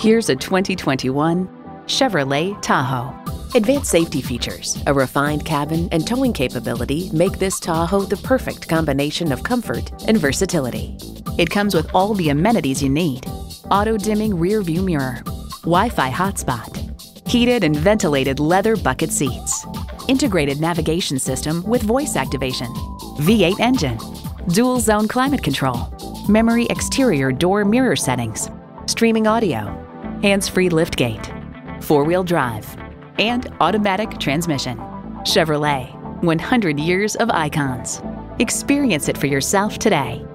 Here's a 2021 Chevrolet Tahoe. Advanced safety features, a refined cabin, and towing capability make this Tahoe the perfect combination of comfort and versatility. It comes with all the amenities you need: auto-dimming rear-view mirror, Wi-Fi hotspot, heated and ventilated leather bucket seats, integrated navigation system with voice activation, V8 engine, dual-zone climate control, memory exterior door mirror settings, streaming audio, hands-free liftgate, four-wheel drive, and automatic transmission. Chevrolet, 100 years of icons. Experience it for yourself today.